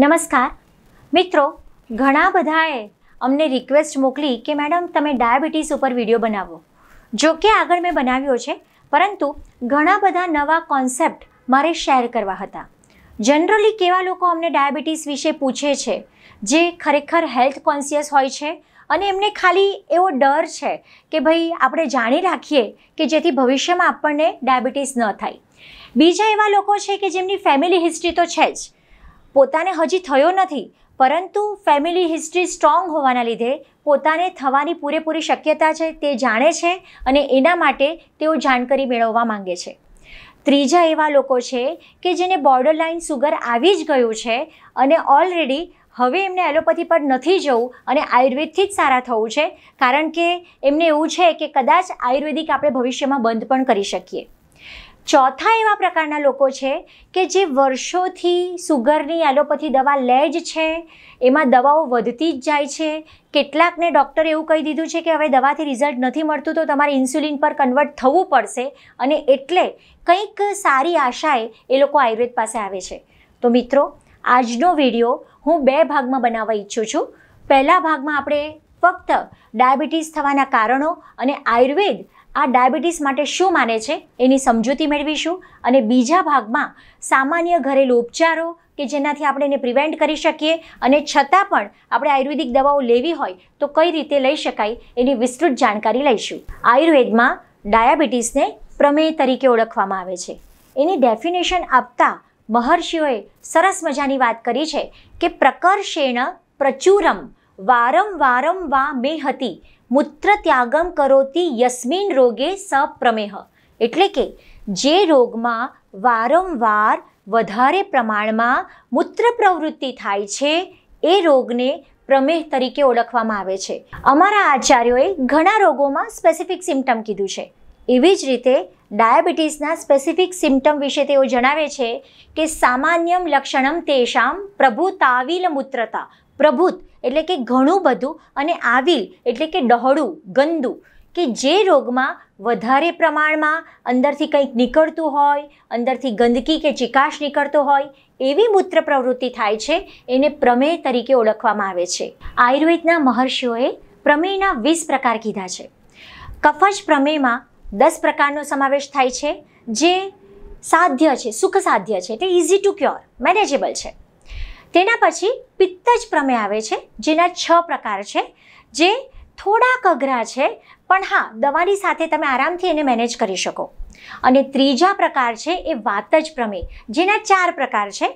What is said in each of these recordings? नमस्कार मित्रों, घणा बधाए अमने रिक्वेस्ट मोकली कि मैडम तमे डायाबीटीस पर विडियो बनावो। जो कि आगळ मैं बनाव्यो छे, परंतु घणा बधा नवा कॉन्सेप्ट मारे शेर करवा हता। जनरली केवा लोको अमने डायाबीटीस विषे पूछे छे, जे खरेखर हेल्थ कॉन्शियस होय छे अने एमने खाली एवो डर छे कि भाई आपणे जाणी राखीए कि जेथी भविष्यमां आपणने डायाबीटीस न थाय। बीजा एवा लोको छे कि जेमनी फेमिली हिस्ट्री तो छे ज, पोताने हजी थयो नथी परंतु फेमिली हिस्ट्री स्ट्रॉंग होवाना लीधे पोताने थवानी पूरेपूरी शक्यता छे ते जाणे छे अने एना माटे तेओ जाणकारी मेळववा मांगे छे। त्रीजा एवा लोको छे के जेने बॉर्डरलाइन सुगर आवी ज गयो छे अने ऑलरेडी हवे एमने एलोपैथी पर नथी जवुं अने आयुर्वेदथी ज सारा थवुं छे, कारण के एमने एवुं छे के कदाच आयुर्वेदिक आपणे भविष्यमां बंद पण करी शकीए। चौथा एवा प्रकारना लोको छे के जे वर्षोथी सुगरनी एलोपैथी दवा ले ज छे, एमा दवाओ वधती ज जाय छे। केटलाकने डॉक्टरे एवुं कही दीधुं छे कि हवे दवाथी रिजल्ट नथी मळतुं तो तमारे इन्सुलिन पर कन्वर्ट थवुं पडशे अने एटले कंईक सारी आशाए ए लोको आयुर्वेद पासे आवे छे। तो मित्रों, आजनो विडियो हूँ बे भागमां बनाववा ईच्छुं छुं। पहला भागमां आपणे फक्त डायाबेटीस थवाना कारणो अने आयुर्वेद आ डायाबेटीस माटे शुं माने छे एनी समजूती मेळवीशुं अने बीजा भागमां सामान्य घरेलू उपचारो के जेनाथी आपणे एने प्रिवेंट करी शकीए अने छतां पण आपणे आयुर्वेदिक दवाओ लेवी होय तो कई रीते लई शकाय एनी विस्तृत जाणकारी लईशुं। आयुर्वेदमां डायाबेटीसने प्रमेय तरीके ओळखवामां आवे छे। एनी डेफिनेशन आपता महर्षिओए सरस मजानी वात करी छे के प्रकर्षेण प्रचुरम वारं वारं वा मेहति मूत्र त्यागम करोती यस्मिन रोगे सप्रमेह। एटले के जे रोग में वारंवार वधारे प्रमाण में मूत्र प्रवृत्ति थाय छे ए रोग ने प्रमेह तरीके ओळखवामां आवे छे। अमारा आचार्योए घणा रोगों में स्पेसिफिक सीम्टम कीधुं छे, एवी ज रीते डायाबेटीसना स्पेसिफिक सीम्टम विषे तेओ जणावे छे के सामान्यम लक्षणम तेषां प्रभुताविल मूत्रता। प्रभुत एटले के घणुं बधुं अने आविल एटले के डहोळुं गंदू, के जे रोग में वधारे प्रमाण में अंदरथी कंईक निकळतुं होय, अंदरथी गंदगी के चिकाश निकळतो होय एवी मूत्र प्रवृत्ति थाय छे एने प्रमेय तरीके ओळखवामां आवे छे। आयुर्वेदना महर्षिओए प्रमेयना 20 प्रकार कीधा छे। कफज प्रमेय में 10 प्रकारनो समावेश थाय छे जे साध्य छे, सुख साध्य छे एटले इजी टू क्योर, मेनेजेबल छे। तेना पछी पित्तज प्रमेय आवे छे जेना 6 प्रकार छे जे थोड़ा अघरा छे पण हाँ दवानी साथे तमे आरामथी एने मेनेज करी शको। अने त्रीजा प्रकार छे ए वातज प्रमेय जेना 4 प्रकार छे।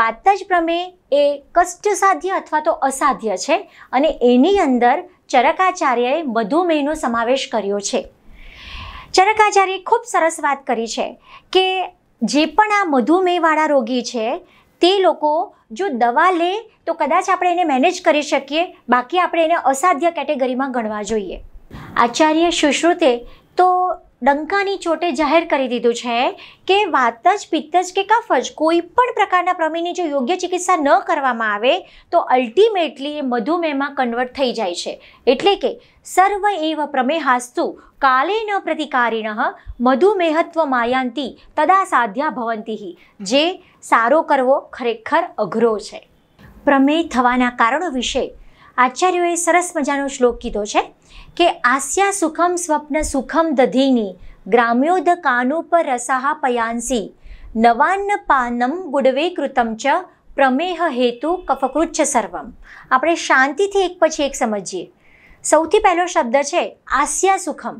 वातज प्रमेय ए कष्ट साध्य अथवा तो असाध्य छे अने एनी अंदर चरकाचार्यए मधुमेहनो समावेश कर्यो छे। चरकाचार्यए खूब सरस वात करी छे के जे पण आ मधुमेहवाळा रोगी छे ते लोको जो दवा ले तो कदाच आपणे एने मेनेज करी शकीए, बाकी आपणे एने असाध्य कैटेगरी में गणवा जोईए। आचार्य सुश्रुते तो डंकानी चोटे जाहिर करी दीधुं छे के वातज, पित्तज के कफज कोईपण प्रकारना प्रमेयनी जो योग्य चिकित्सा न करवामां आवे तो अल्टिमेटली ए मधुमेहमां कन्वर्ट थई जाय छे। एटले के सर्व एव प्रमेहास्तु कालेन प्रतिकारिणः मधुमेहत्व मायांति तदा साध्या भवन्ति ही। जे सारो करवो खरेखर अघरो छे। प्रमेय थवाना कारणों विषे आचार्योए सरस मजानो श्लोक कीधो छे के आस्या सुखम स्वप्न सुखम दधीनी ग्राम्योद कानूपर रसाहा पयांसी नवान्न पानम गुडवे कृतम च प्रमेह हेतु कफकृच्छ सर्वम। आपणे शांतिथी एक पछी एक समझीए। सौथी पहलो शब्द है आस्या सुखम।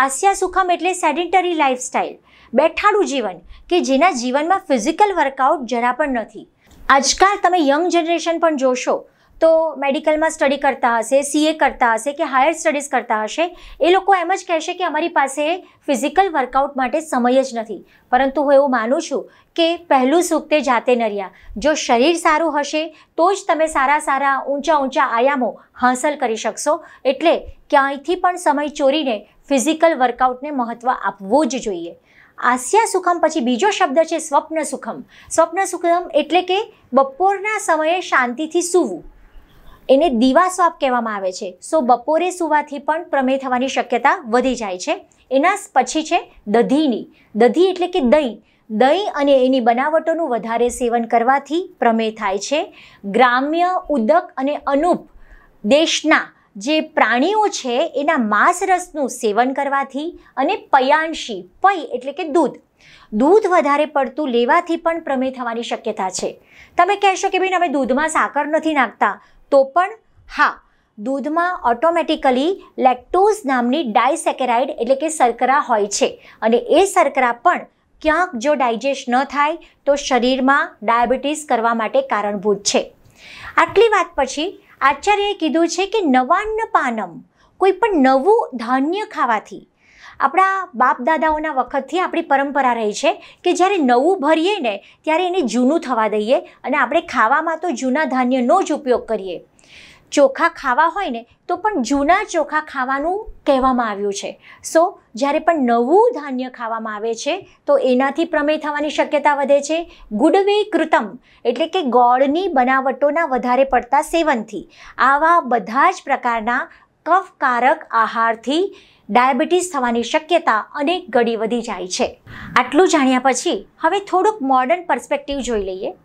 आस्या सुखम एटले सेडेंटरी लाइफस्टाइल, बेठाडू जीवन के जेना जीवन में फिजिकल वर्कआउट जरा पण नथी। आजकल तमे यंग जनरेशन पण जोशो तो मेडिकल में स्टडी करता हशे, सीए करता हशे कि हायर स्टडीज करता हशे, ए लोको एम ज कहेशे कि अमारी पासे फिजिकल वर्कआउट माटे समय ज नथी। परंतु हूँ एवुं मानु छूं के पहलू सुख ते जाते नर्या। जो शरीर सारूं हशे तो ज तमे सारा सारा ऊंचा ऊंचा आयामों हासिल करी शकशो। एटले क्यांयथी पण समय चोरीने फिजिकल वर्कआउटने महत्व आपवुं ज जोईए। आस्या सुखम पछी बीजो शब्द है स्वप्न सुखम। स्वप्न सुखम एटले के बपोरना समये शांतिथी सूवुं, एने दीवा स्वाप कहेवामां आवे छे। सो बपोरे सुवाथी पण प्रमेय थवानी शक्यता वधी जाय छे। एना पछी छे दधीनी। दधी एटले के दही। દહીં અને એની બનાવટોનું વધારે સેવન કરવાથી પ્રમેહ થાય છે। ગ્રામ્ય, ઉદક અને અનુપ દેશના જે પ્રાણીઓ છે એના માંસરસનું સેવન કરવાથી અને પયાંશી પય એટલે કે દૂધ વધારે પડતું લેવાથી પણ પ્રમેહ થવાની શક્યતા છે। તમે કહેશો કે બેન હવે દૂધમાં સાકર નથી નાખતા, તો પણ હા, दूध में ऑटोमेटिकली लैक्टोज नामनी डायसेकेराइड एटले के शर्करा होय छे अने ए शर्करा पण क्यांक जो डाइजेस्ट न थाय तो शरीर में डायाबेटीस करवा माटे कारणभूत छे। आटली वात पछी आचार्यए कीधुं छे के नवान्न पानम, कोई पण नवुं धान्य खावाथी, अपना बाप दादाओना वखतथी आपणी परंपरा रही है कि ज्यारे नवुं भरीए ने त्यारे एने जूनू थवा दईए अने आपणे खावामां तो जूना धान्यनो ज उपयोग करीए। चोखा खावा होय ने तो पण जूना चोखा खावानुं कहेवामां आव्युं छे। सो ज्यारे पण नवुं धान्य खावामां आवे छे तो एनाथी प्रमेह थवानी शक्यता वधे छे। गुडवे कृतम एटले के गोळनी बनावटोना वधारे पड़ता सेवनथी आवा बधा ज प्रकारना कफकारक आहारथी डायाबेटीस थवानी शक्यता अनेक गणी वधी जाय छे। आटलुं जाण्या पछी हवे थोडुंक मॉडर्न पर्स्पेक्टिव जोई लईए।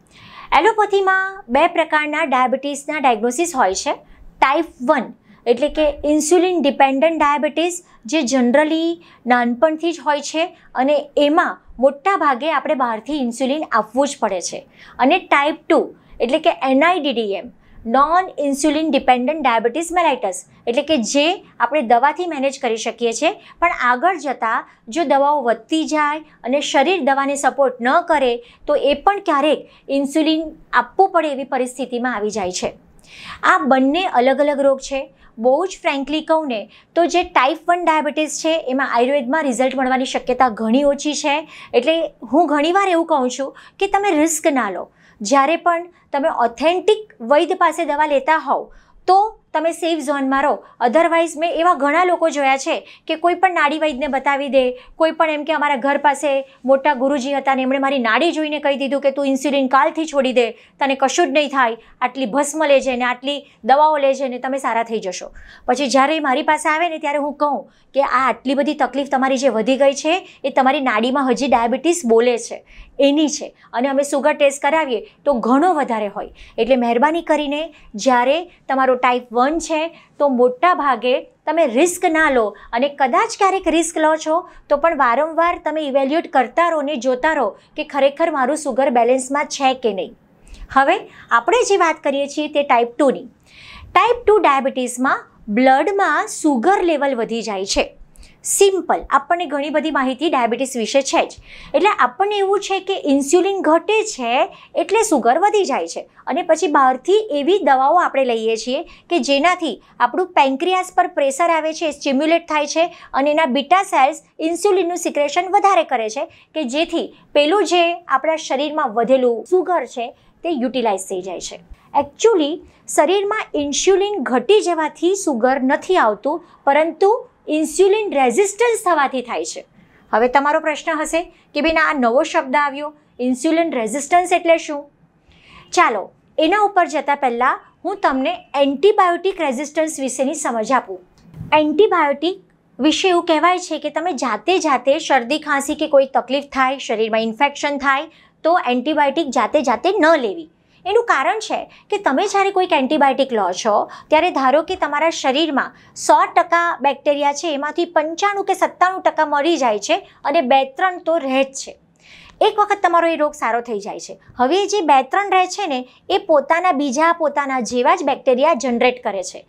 एलोपैथी में बे प्रकारना डायाबेटीसना डायग्नोसिस होय छे। टाइप 1 एटले के इंसुलिन डिपेन्डंट डायाबेटीस जे जनरली नानपणथी ज होय छे अने एमां मोटा भागे आपणे बहारथी इंसुलिन आपवुं ज पड़े छे। अने टाइप 2 एटले के NIDDM non insulin dependent diabetes mellitus एटले के जे आपणे दवाथी मेनेज करी शकीए छे, पण आगळ जतां जो दवाओ वधती जाय अने शरीर दवाने सपोर्ट न करे तो ए पण क्यारेक इंसुलिन आपवुं पड़े एवी परिस्थितिमां आवी जाय छे। आ बंने अलग अलग रोग छे। बहु ज फ्रेंकली कहूँ ने तो जे टाइप 1 डायाबेटीस है एम आयुर्वेद में रिजल्ट मळवानी शक्यता घणी ओछी है। एटले हूँ घणीवार एवं कहूँ छूँ कि तमे रिस्क ना लो। જ્યારે પણ તમે ઓથેન્ટિક વૈદ પાસે દવા લેતા હોવ તો તમે સેફ ઝોનમાં રહો। અધરવાઇઝ મેં એવા ઘણા લોકો જોયા છે કે કોઈ પણ નાડી વૈદને બતાવી દે, કોઈ પણ એમ કે અમારા ઘર પાસે મોટા ગુરુજી હતા ને એમણે મારી નાડી જોઈને કહી દીધું કે તું ઇન્સ્યુલિન કાલથી છોડી દે, તને કશું જ નહીં થાય, આટલી ભસ્મ લેજે ને આટલી દવાઓ લેજે ને તમે સારા થઈ જશો। પછી જ્યારે મારી પાસે આવે ને ત્યારે હું કહું કે આ આટલી બધી તકલીફ તમારી જે વધી ગઈ છે એ તમારી નાડીમાં હજી ડાયાબિટીસ બોલે છે એની છે, અને અમે સુગર ટેસ્ટ કરાવીએ તો ઘણો વધારે હોય। એટલે મહેરબાની કરીને જ્યારે તમારો ટાઈપ 1 છે તો મોટા ભાગે તમે રિસ્ક ના લો, અને કદાચ ક્યારેક રિસ્ક લો છો તો પણ વારંવાર તમે ઇવેલ્યુએટ કરતા રહો ને જોતા રહો કે ખરેખર મારું સુગર બેલેન્સમાં છે કે નહીં। હવે આપણે જે વાત કરીએ છીએ તે ટાઈપ 2 ની। ટાઈપ 2 ડાયાબિટીસમાં બ્લડમાં સુગર લેવલ વધી જાય છે। સિમ્પલ આપણને ઘણી બધી માહિતી ડાયાબિટીસ વિશે છે જ, એટલે આપણને એવું છે કે ઇન્સ્યુલિન ઘટે છે એટલે સુગર વધી જાય છે, અને પછી બહારથી એવી દવાઓ આપણે લઈએ છીએ કે જેનાથી આપણું પેન્ક્રિયાસ પર પ્રેશર આવે છે, સ્ટિમ્યુલેટ થાય છે અને એના બીટા સેલ્સ ઇન્સ્યુલિનનું સિક્રેશન વધારે કરે છે કે જેથી પેલું જે આપણા શરીરમાં વધેલું સુગર છે તે યુટિલાઇઝ થઈ જાય છે। એકચ્યુઅલી શરીરમાં ઇન્સ્યુલિન ઘટી જવાથી સુગર નથી આવતું, પરંતુ ઇન્સ્યુલિન રેઝિસ્ટન્સ થવાથી થાય છે। હવે તમારો પ્રશ્ન હશે કે બેન આ નવો શબ્દ આવ્યો, ઇન્સ્યુલિન રેઝિસ્ટન્સ એટલે શું? ચાલો એના ઉપર જતાં પહેલાં હું તમને એન્ટીબાયોટિક રેઝિસ્ટન્સ વિશેની સમજ આપું। એન્ટીબાયોટિક વિશે એવું કહેવાય છે કે તમે જાતે જાતે શરદી ખાંસી કે કોઈ તકલીફ થાય, શરીરમાં ઇન્ફેક્શન થાય તો એન્ટીબાયોટિક જાતે જાતે ન લેવી। એનું કારણ છે કે તમે જ્યારે કોઈક એન્ટીબાયોટિક લો છો ત્યારે ધારો કે તમારા શરીરમાં 100% બેક્ટેરિયા છે એમાંથી 95 કે 97% મરી જાય છે અને 2-3 તો રહે જ છે। એક વખત તમારો એ રોગ સારો થઈ જાય છે, હવે જે 2-3 રહે છે ને એ પોતાના જેવા જ બેક્ટેરિયા જનરેટ કરે છે।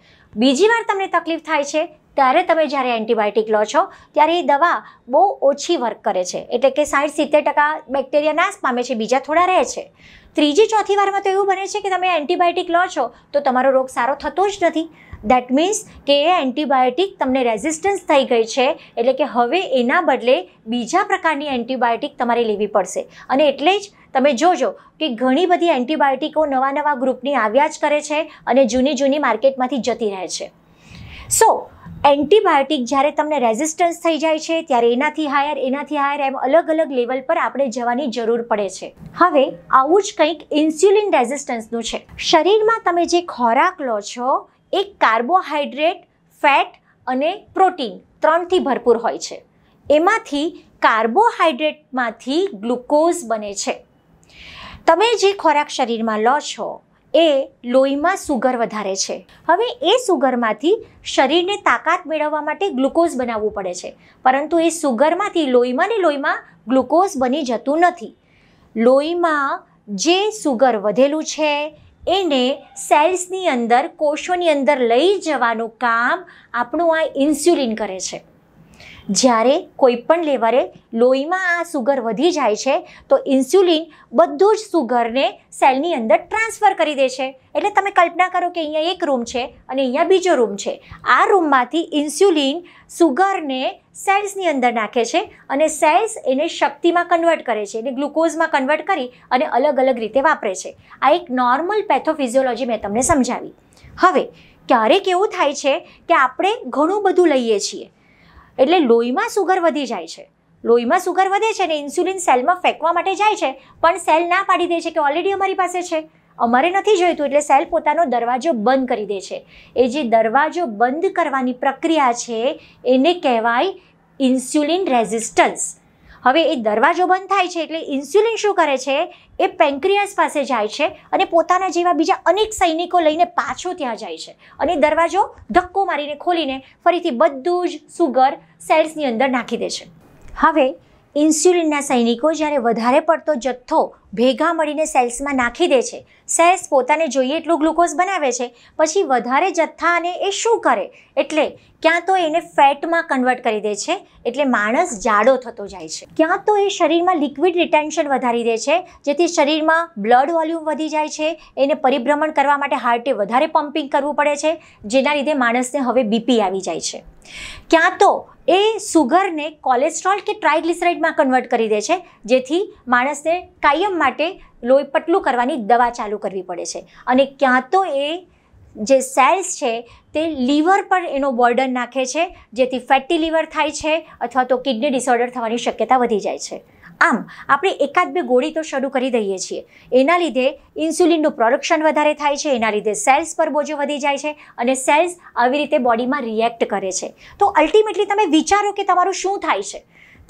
બીજી વાર તમને તકલીફ થાય છે ત્યારે તમે જ્યારે એન્ટીબાયોટિક લો છો ત્યારે એ દવા બહુ ઓછી વર્ક કરે છે, એટલે કે 60-70% બેક્ટેરિયા નાશ પામે છે, બીજા થોડા રહે છે। ત્રીજી ચોથી વારમાં તો એવું બને છે કે તમે એન્ટીબાયોટિક લો છો તો તમારો રોગ સારો થતો જ નથી। દેટ મીન્સ કે એ એન્ટીબાયોટિક તમને રેઝિસ્ટન્સ થઈ ગઈ છે, એટલે કે હવે એના બદલે બીજા પ્રકારની એન્ટીબાયોટિક તમારે લેવી પડશે। અને એટલે જ તમે જોજો કે ઘણી બધી એન્ટીબાયોટિકો નવા નવા ગ્રુપની આવ્યા જ કરે છે અને જૂની જૂની માર્કેટમાંથી જતી રહે છે। સો એન્ટીબાયોટિક જ્યારે તમને રેઝિસ્ટન્સ થઈ જાય છે ત્યારે એનાથી હાયર એમ અલગ અલગ લેવલ પર આપણે જવાની જરૂર પડે છે। હવે આવું જ કંઈક ઇન્સ્યુલિન રેઝિસ્ટન્સનું છે। શરીરમાં તમે જે ખોરાક લો છો એ કાર્બોહાઈડ્રેટ, ફેટ અને પ્રોટીન 3થી ભરપૂર હોય છે, એમાંથી कार्बोहाइड्रेट मांथी ग्लूकोज बने छे। तमे जे खोराक शरीर में लो छो ए लोही में सुगर वधारे छे। हवे ए सुगर मांथी शरीर ने ताकत मेळववा माटे ग्लूकोज बनाववू पड़े छे, परंतु ए सुगर मांथी लोहीमां ग्लूकोज बनी जतुं नथी। लोहीमां जे सुगर वधेलू छे एने सेल्सनी अंदर कोषोनी अंदर लई जवानुं काम आपणुं आ इन्स्युलिन करे छे। જ્યારે કોઈપણ લેવલે લોહીમાં આ સુગર વધી જાય છે તો ઇન્સ્યુલિન બધું જ સુગરને સેલની અંદર ટ્રાન્સફર કરી દે છે। એટલે તમે કલ્પના કરો કે અહીંયા એક રૂમ છે અને અહીંયા બીજો રૂમ છે, આ રૂમમાંથી ઇન્સ્યુલિન સુગરને સેલ્સની અંદર નાખે છે અને સેલ્સ એને શક્તિમાં કન્વર્ટ કરે છે, એને ગ્લુકોઝમાં કન્વર્ટ કરી અને અલગ અલગ રીતે વાપરે છે। આ એક નોર્મલ પેથોફિઝિયોલોજી મેં તમને સમજાવી। હવે ક્યારેક એવું થાય છે કે આપણે ઘણું બધું લઈએ છીએ એટલે લોહીમાં સુગર વધી જાય છે, લોહીમાં સુગર વધે છે ને ઇન્સ્યુલિન સેલમાં ફેંકવા માટે જાય છે, પણ સેલ ના પાડી દે છે કે ઓલરેડી અમારી પાસે છે, અમારે નથી જોઈતું, એટલે સેલ પોતાનો દરવાજો બંધ કરી દે છે। એ જે દરવાજો બંધ કરવાની પ્રક્રિયા છે એને કહેવાય ઇન્સ્યુલિન રેઝિસ્ટન્સ। હવે એ દરવાજો બંધ થાય છે એટલે ઇન્સ્યુલિન શું કરે છે, એ પેન્ક્રિયાસ પાસે જાય છે અને પોતાના જેવા બીજા અનેક સૈનિકો લઈને પાછો ત્યાં જાય છે અને દરવાજો ધક્કો મારીને ખોલીને ફરીથી બધું જ સુગર સેલ્સની અંદર નાખી દે છે। હવે ઇન્સ્યુલિનના સૈનિકો જ્યારે વધારે પડતો જથ્થો ભેગા મળીને સેલ્સમાં નાખી દે છે, સેલ્સ પોતાને જોઈએ એટલું ગ્લુકોઝ બનાવે છે, પછી વધારે જથ્થાને એ શું કરે, એટલે ક્યાં તો એને ફેટમાં કન્વર્ટ કરી દે છે એટલે માણસ જાડો થતો જાય છે, ક્યાં તો એ શરીરમાં લિક્વિડ રિટેન્શન વધારી દે છે જેથી શરીરમાં બ્લડ વોલ્યુમ વધી જાય છે, એને પરિભ્રમણ કરવા માટે હાર્ટે વધારે પમ્પિંગ કરવું પડે છે, જેના લીધે માણસને હવે બીપી આવી જાય છે, ક્યાં તો એ સુગરને કોલેસ્ટ્રોલ કે ટ્રાઇગ્લિસરાઇડમાં કન્વર્ટ કરી દે છે જેથી માણસને કાયમ માટે લોહી પતલું કરવાની દવા ચાલુ કરવી પડે છે, અને ક્યાં તો એ જે સેલ્સ છે તે લીવર પર એનો બર્ડન નાખે છે જેથી ફેટી લીવર થાય છે અથવા તો કિડની ડિસઓર્ડર થવાની શક્યતા વધી જાય છે। આમ આપણે એકાદ બે ગોળી તો શરૂ કરી દઈએ છીએ, એના લીધે ઇન્સ્યુલિનનું પ્રોડક્શન વધારે થાય છે, એના લીધે સેલ્સ પર બોજો વધી જાય છે અને સેલ્સ આવી રીતે બોડીમાં રિએક્ટ કરે છે। તો અલ્ટિમેટલી તમે વિચારો કે તમારું શું થાય છે,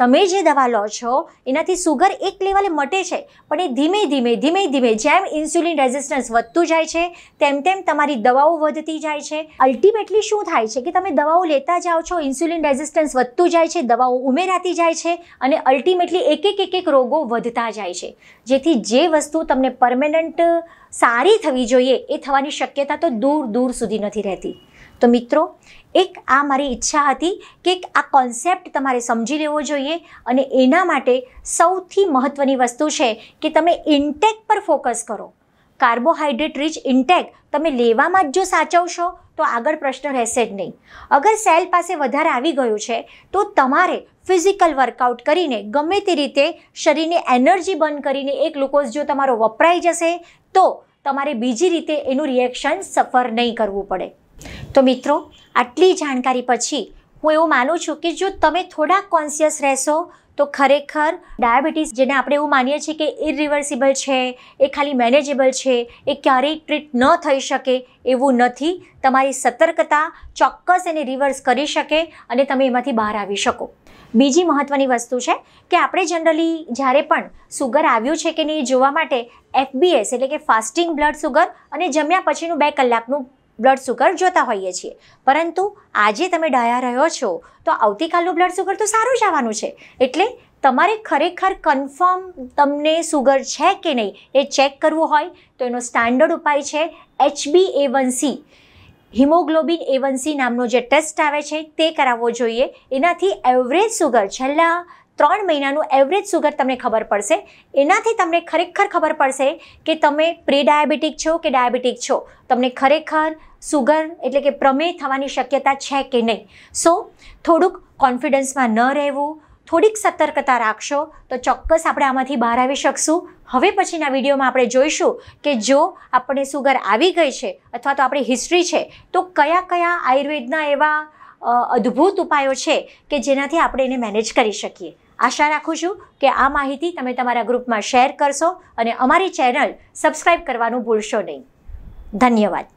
તમે જે દવા લો છો એનાથી સુગર એક લેવલે મટે છે, પણ એ ધીમે ધીમે ધીમે ધીમે જેમ ઇન્સ્યુલિન રેઝિસ્ટન્સ વધતું જાય છે તેમ તેમ તમારી દવાઓ વધતી જાય છે। અલ્ટિમેટલી શું થાય છે કે તમે દવાઓ લેતા જાઓ છો, ઇન્સ્યુલિન રેઝિસ્ટન્સ વધતું જાય છે, દવાઓ ઉમેરાતી જાય છે અને અલ્ટિમેટલી એક એક રોગો વધતા જાય છે, જેથી જે વસ્તુ તમને પરમેનન્ટ સારી થવી જોઈએ એ થવાની શક્યતા તો દૂર દૂર સુધી નથી રહેતી। તો મિત્રો એક આ મારી ઈચ્છા હતી કે આ કોન્સેપ્ટ તમારે સમજી લેવો જોઈએ, અને એના માટે સૌથી મહત્ત્વની વસ્તુ છે કે તમે ઇન્ટેક પર ફોકસ કરો। કાર્બોહાઈડ્રેટ રીચ ઇન્ટેક તમે લેવામાં જ જો સાચવશો તો આગળ પ્રશ્ન રહેશે જ નહીં। અગર સેલ પાસે વધારે આવી ગયું છે તો તમારે ફિઝિકલ વર્કઆઉટ કરીને ગમે તે રીતે શરીરને એનર્જી બર્ન કરીને એ ગ્લુકોઝ જો તમારો વપરાઈ જશે તો તમારે બીજી રીતે એનું રિએક્શન સફર નહીં કરવું પડે। તો મિત્રો આટલી જાણકારી પછી હું એવું માનું છું કે જો તમે થોડા કોન્શિયસ રહેશો તો ખરેખર ડાયાબિટીસ, જેને આપણે એવું માનીએ છીએ કે ઇરિવર્સિબલ છે, એ ખાલી મેનેજેબલ છે, એ ક્યારેય ટ્રીટ ન થઈ શકે એવું નથી, તમારી સતર્કતા ચોક્કસ એને રિવર્સ કરી શકે અને તમે એમાંથી બહાર આવી શકો। બીજી મહત્ત્વની વસ્તુ છે કે આપણે જનરલી જ્યારે પણ સુગર આવ્યું છે કે નહીં જોવા માટે FBS એટલે કે ફાસ્ટિંગ બ્લડ સુગર અને જમ્યા પછીનું 2 કલાકનું બ્લડ સુગર જોતા હોઈએ છીએ, પરંતુ આજે તમે ડાયા રહ્યો છો તો આવતીકાલનું બ્લડ સુગર તો સારું જ આવવાનું છે, એટલે તમારે ખરેખર કન્ફર્મ તમને સુગર છે કે નહીં એ ચેક કરવું હોય તો એનો સ્ટાન્ડર્ડ ઉપાય છે HbA1c, હિમોગ્લોબિન A1c નામનો જે ટેસ્ટ આવે છે તે કરાવવો જોઈએ। એનાથી એવરેજ સુગર છેલ્લા 3 મહિનાનું એવરેજ સુગર તમને ખબર પડશે, એનાથી તમને ખરેખર ખબર પડશે કે તમે પ્રી ડાયાબિટીક છો કે ડાયાબિટીક છો, તમને ખરેખર સુગર એટલે કે પ્રમેય થવાની શક્યતા છે કે નહીં। સો થોડુંક કોન્ફિડન્સમાં ન રહેવું, થોડીક સતર્કતા રાખશો તો ચોક્કસ આપણે આમાંથી બહાર આવી શકશું। હવે પછીના વિડીયોમાં આપણે જોઈશું કે જો આપણને સુગર આવી ગઈ છે અથવા તો આપણી હિસ્ટ્રી છે તો કયા કયા આયુર્વેદના એવા અદ્ભુત ઉપાયો છે કે જેનાથી આપણે એને મેનેજ કરી શકીએ। આશા રાખું છું કે આ માહિતી તમે તમારા ગ્રુપમાં શેર કરશો અને અમારી ચેનલ સબસ્ક્રાઈબ કરવાનું ભૂલશો નહીં। ધન્યવાદ।